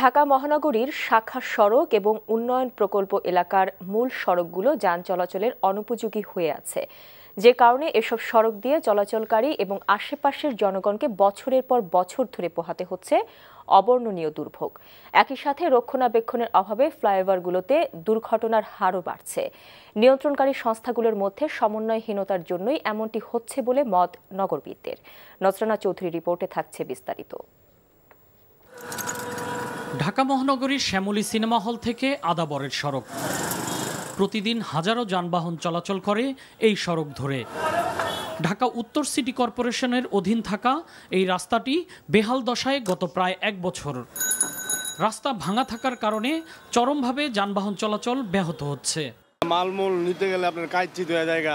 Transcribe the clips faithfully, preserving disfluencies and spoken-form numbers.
ঢাকা মহানগরীর শাখা সড়ক এবং উন্নয়ন প্রকল্প এলাকার মূল সড়কগুলো যান চলাচলের অনুপযোগী হয়ে আছে, যে কারণে এসব সড়ক দিয়ে চলাচলকারী এবং আশেপাশের জনগণকে বছরের পর বছর ধরে পোহাতে হচ্ছে অবর্ণনীয় দুর্ভোগ। একই সাথে রক্ষণাবেক্ষণের অভাবে ফ্লাইওভারগুলোতে দুর্ঘটনার হারও বাড়ছে। নিয়ন্ত্রণকারী সংস্থাগুলোর মধ্যে সমন্বয়হীনতার জন্যই এমনটি হচ্ছে বলে মত নগরবিদদের। নজরানা চৌধুরী রিপোর্টে থাকছে বিস্তারিত। ঢাকা মহানগরীর শ্যামলী সিনেমা হল থেকে আদাবরের সড়ক, প্রতিদিন হাজারো যানবাহন চলাচল করে এই সড়ক ধরে। ঢাকা উত্তর সিটি কর্পোরেশনের অধীন থাকা এই রাস্তাটি বেহাল দশায় গত প্রায় এক বছর। রাস্তা ভাঙা থাকার কারণে চরমভাবে যানবাহন চলাচল ব্যাহত হচ্ছে। মালমূল নিতে গেলে আপনার কাইচিত হয়ে জায়গা,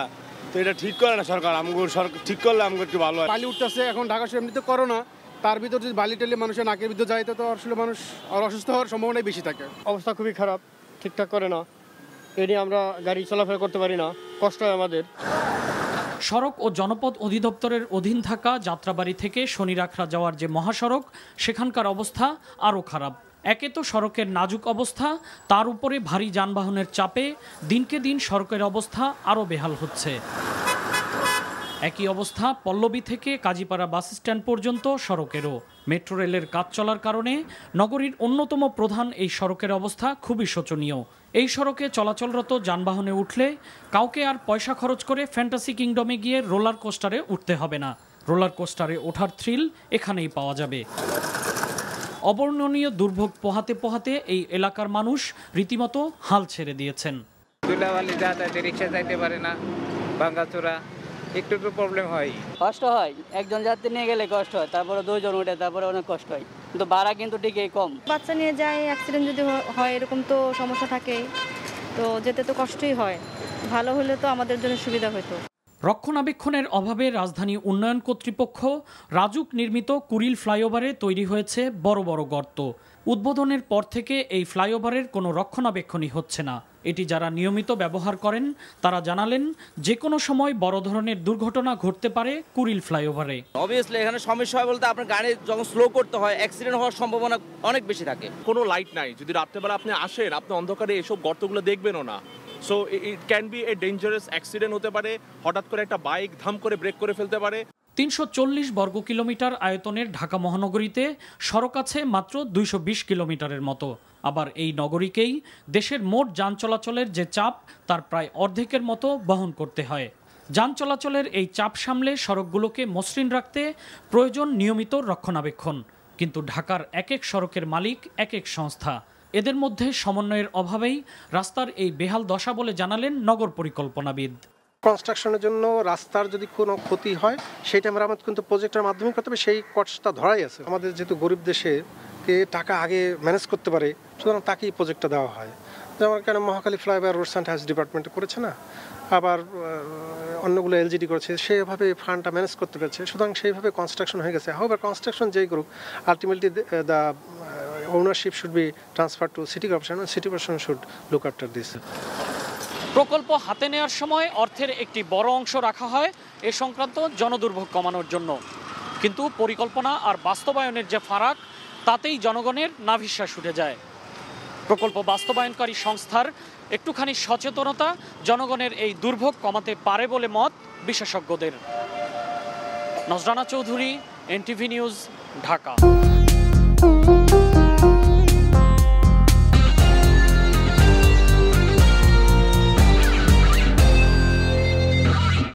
তো এটা ঠিক করে না সরকার। আমগুর সরকার ঠিক করলে আমগুর একটু ভালো হয়। বালি উঠতেছে এখন ঢাকা শহর, এমনিতে করোনা, তার ভিতর যদি বালি টেলে মানুষের নাকের ভিতর যায় তো আসলে মানুষ আর অসুস্থ হওয়ার সম্ভাবনাই বেশি থাকে। অবস্থা খুবই খারাপ, ঠিকঠাক করে না, এ নিয়ে আমরা গাড়ি চলাফেরা করতে পারি না, কষ্ট হয় আমাদের। সড়ক ও জনপথ অধিদপ্তরের অধীন থাকা যাত্রাবাড়ি থেকে শনিরাখড়া যাওয়ার যে মহাসড়ক, সেখানকার অবস্থা আরও খারাপ। একে তো সড়কের নাজুক অবস্থা, তার উপরে ভারী যানবাহনের চাপে দিনকে দিন সড়কের অবস্থা আরও বেহাল হচ্ছে। একই অবস্থা পল্লবী থেকে কাজীপাড়া বাস স্ট্যান্ড পর্যন্ত সড়কেরও। মেট্রো রেলের কাজ চলার কারণে নগরীর অন্যতম প্রধান এই সড়কের অবস্থা খুবই শোচনীয়। এই সড়কে চলাচলরত যানবাহনে উঠলে কাউকে আর পয়সা খরচ করে ফ্যান্টাসি কিংডমে গিয়ে রোলার কোস্টারে উঠতে হবে না। রোলার কোস্টারে ওঠার থ্রিল এখানেই পাওয়া যাবে। অবর্ণনীয় দুর্ভোগ পোহাতে পোহাতে এই এলাকার মানুষ রীতিমতো হাল ছেড়ে দিয়েছেন। ধুলাবালি যাতায়াত, রিক্সা যাইতে পারে না, ভাঙাচোরা, একটু একটু প্রবলেম হয়, কষ্ট হয়। একজন যাত্রী নিয়ে গেলে কষ্ট হয়, তারপরে দুজন ওঠে, তারপরে অনেক কষ্ট হয়, কিন্তু ভাড়া কিন্তু ঠিকই কম। বাচ্চা নিয়ে যায়, অ্যাক্সিডেন্ট যদি হয় এরকম তো সমস্যা থাকে, তো যেতে তো কষ্টই হয়। ভালো হলে তো আমাদের জন্য সুবিধা হতো। রক্ষণাবেক্ষণের অভাবে রাজধানী উন্নয়ন কর্তৃপক্ষ রাজুক নির্মিত কুড়িল ফ্লাইওভারে তৈরি হয়েছে বড় বড় গর্ত। উদ্বোধনের পর থেকে এই ফ্লাইওভারের কোনো রক্ষণাবেক্ষণই হচ্ছে না। এটি যারা নিয়মিত ব্যবহার করেন তারা জানালেন, যে কোনো সময় বড় ধরনের দুর্ঘটনা ঘটতে পারে কুড়িল ফ্লাইওভারে। অবভিয়াসলি এখানে সমস্যা হয় বলতে আপনার গাড়ি যখন স্লো করতে হয় অ্যাক্সিডেন্ট হওয়ার সম্ভাবনা অনেক বেশি থাকে। কোনো লাইট নাই, যদি রাত্রেবেলা আপনি আসেন আপনি অন্ধকারে এসব গর্তগুলো দেখবেনও না। So it can be a dangerous accident হতে পারে, হঠাৎ করে একটা বাইক ধাম করে ব্রেক করে ফেলতে পারে। তিনশো চল্লিশ বর্গ কিলোমিটার আয়তনের ঢাকা মহানগরীতে সড়ক আছে মাত্র দুইশো বিশ কিলোমিটারের মতো। আবার এই নগরীকেই দেশের মোট যান চলাচলের যে চাপ, তার প্রায় অর্ধেকের মতো বহন করতে হয়। যান চলাচলের এই চাপ সামলে সড়কগুলোকে মসৃণ রাখতে প্রয়োজন নিয়মিত রক্ষণাবেক্ষণ, কিন্তু ঢাকার এক এক সড়কের মালিক এক এক সংস্থা। এদের মধ্যে সমন্বয়ের অভাবেই রাস্তার এই বেহাল দশা বলে জানালেন নগর পরিকল্পনাবিদ। কনস্ট্রাকশনের জন্য রাস্তার যদি কোনো ক্ষতি হয় সেটা আমরা আমাদের কিন্তু প্রজেক্টের মাধ্যমে করতে হবে, সেই কস্টটা ধরাই আছে। আমাদের যেহেতু গরিব দেশে কে টাকা আগে ম্যানেজ করতে পারে, সুতরাং তাকেই প্রজেক্টটা দেওয়া হয়। যেমন কেন Mohakhali flyover roads and house department করেছে না, আবার অন্যগুলো এলজিডি করেছে, সেভাবে ফান্ডটা ম্যানেজ করতে পেরেছে, সুতরাং সেইভাবে কনস্ট্রাকশন হয়ে গেছে। হাউ এভার কনস্ট্রাকশন যেই group ultimately the ownership should be transfer to city corporation, city corporation should look after this. প্রকল্প হাতে নেওয়ার সময় অর্থের একটি বড় অংশ রাখা হয় এ সংক্রান্ত জনদুর্ভোগ কমানোর জন্য, কিন্তু পরিকল্পনা আর বাস্তবায়নের যে ফারাক, তাতেই জনগণের নাভিশ্বাস উঠে যায়। প্রকল্প বাস্তবায়নকারী সংস্থার একটুখানি সচেতনতা জনগণের এই দুর্ভোগ কমাতে পারে বলে মত বিশেষজ্ঞদের। Nazrana Chowdhury, NTV news, Dhaka.